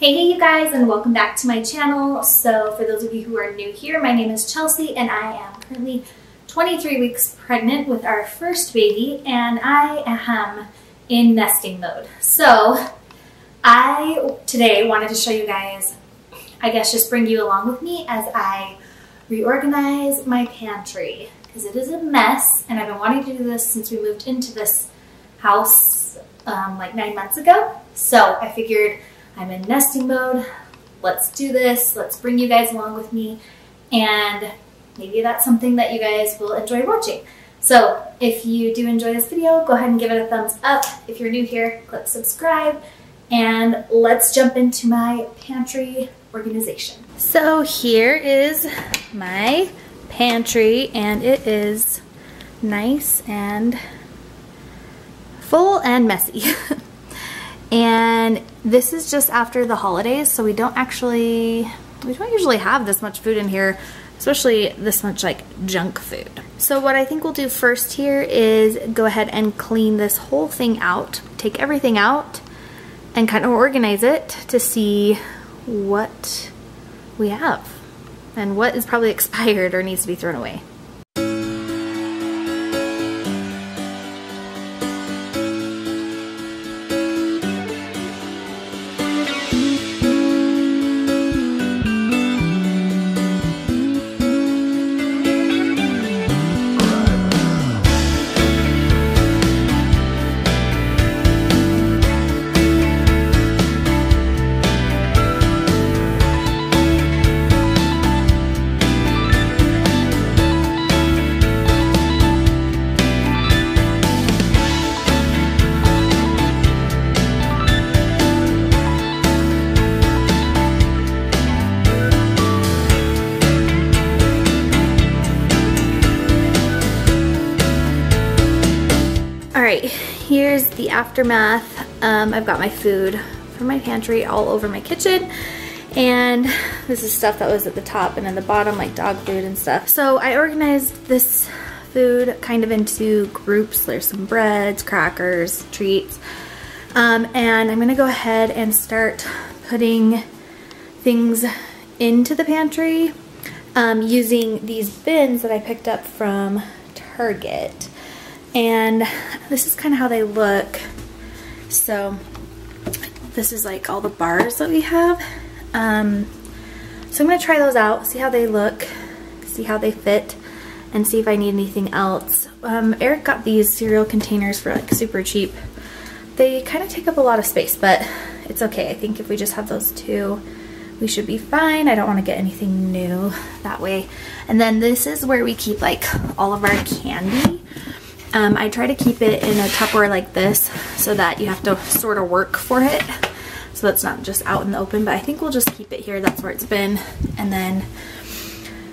Hey you guys, and welcome back to my channel. So for those of you who are new here, my name is Chelsea and I am currently 23 weeks pregnant with our first baby, and I am in nesting mode. So I today wanted to show you guys, I guess just bring you along with me as I reorganize my pantry because it is a mess, and I've been wanting to do this since we moved into this house like 9 months ago. So I figured I'm in nesting mode, let's do this, let's bring you guys along with me, and maybe that's something that you guys will enjoy watching. So if you do enjoy this video, go ahead and give it a thumbs up. If you're new here, click subscribe, and let's jump into my pantry organization. So here is my pantry, and it is nice and full and messy. And this is just after the holidays, so we don't usually have this much food in here, especially this much like junk food. So what I think we'll do first here is go ahead and clean this whole thing out, take everything out and kind of organize it to see what we have and what is probably expired or needs to be thrown away. Here's the aftermath. I've got my food from my pantry all over my kitchen, and this is stuff that was at the top and in the bottom, like dog food and stuff. So I organized this food kind of into groups. There's some breads, crackers, treats, and I'm gonna go ahead and start putting things into the pantry using these bins that I picked up from Target. And this is kind of how they look. So this is like all the bars that we have. So I'm gonna try those out, see how they look, see how they fit, and see if I need anything else. Eric got these cereal containers for like super cheap. They kind of take up a lot of space, but it's okay. I think if we just have those two, we should be fine. I don't want to get anything new that way. And then this is where we keep like all of our candy. I try to keep it in a Tupperware like this so that you have to sort of work for it, so that's not just out in the open, but I think we'll just keep it here. That's where it's been, and then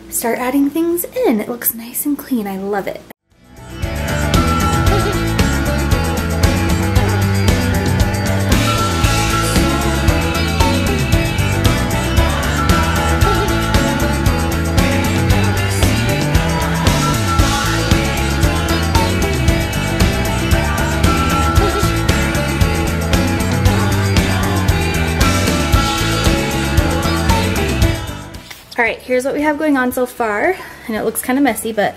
start adding things in. It looks nice and clean. I love it. Alright, here's what we have going on so far, and it looks kind of messy, but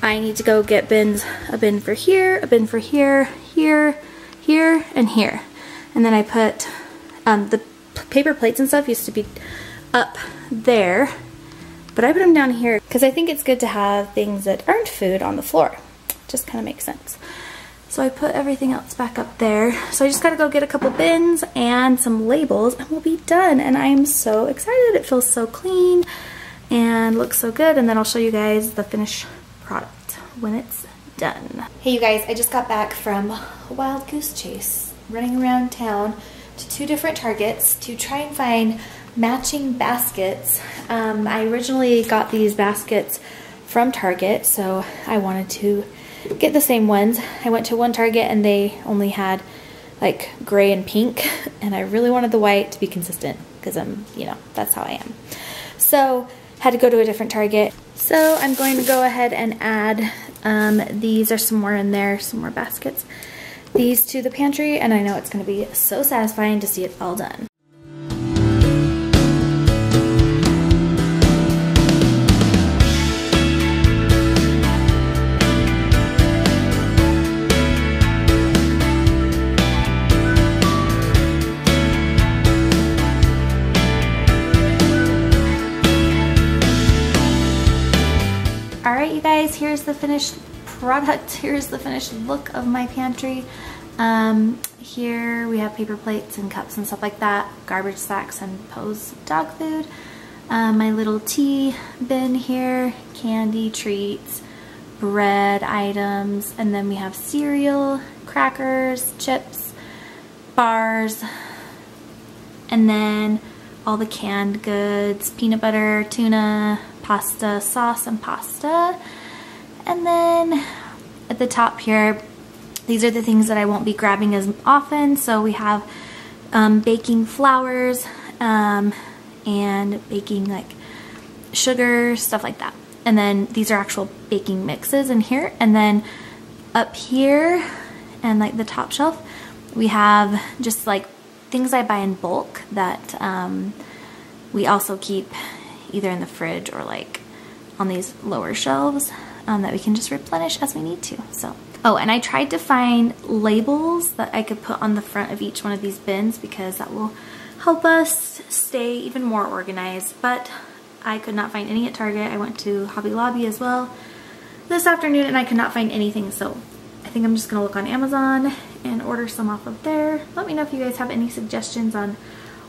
I need to go get bins, a bin for here, a bin for here, here, here, and here. And then I put the paper plates and stuff used to be up there, but I put them down here because I think it's good to have things that aren't food on the floor. It just kind of makes sense. So I put everything else back up there. So I just gotta go get a couple bins and some labels, and we'll be done. And I am so excited. It feels so clean and looks so good. And then I'll show you guys the finished product when it's done. Hey you guys, I just got back from a wild goose chase, running around town to two different Targets to try and find matching baskets. I originally got these baskets from Target, so I wanted to get the same ones. I went to one Target and they only had like gray and pink, and I really wanted the white to be consistent because I'm, you know, that's how I am. So had to go to a different Target. So I'm going to go ahead and add, these are some more in there, some more baskets, these to the pantry, and I know it's going to be so satisfying to see it all done. here's the finished product. Here's the finished look of my pantry. Here we have paper plates and cups and stuff like that, garbage sacks and Poe's dog food. My little tea bin here, candy, treats, bread items, and then we have cereal, crackers, chips, bars, and then all the canned goods, peanut butter, tuna, pasta, sauce, and pasta. And then at the top here, these are the things that I won't be grabbing as often. So we have baking flours, and baking like sugar, stuff like that. And then these are actual baking mixes in here. And then up here and like the top shelf, we have just like things I buy in bulk that we also keep either in the fridge or like on these lower shelves that we can just replenish as we need to. So, oh, and I tried to find labels that I could put on the front of each one of these bins because that will help us stay even more organized, but I could not find any at Target. I went to Hobby Lobby as well this afternoon and I could not find anything, so I think I'm just gonna look on Amazon and order some off of there. Let me know if you guys have any suggestions on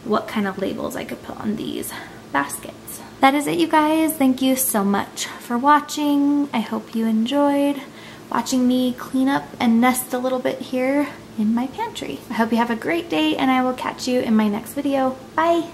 what kind of labels I could put on these baskets. That is it, you guys. Thank you so much for watching. I hope you enjoyed watching me clean up and nest a little bit here in my pantry. I hope you have a great day and I will catch you in my next video. Bye!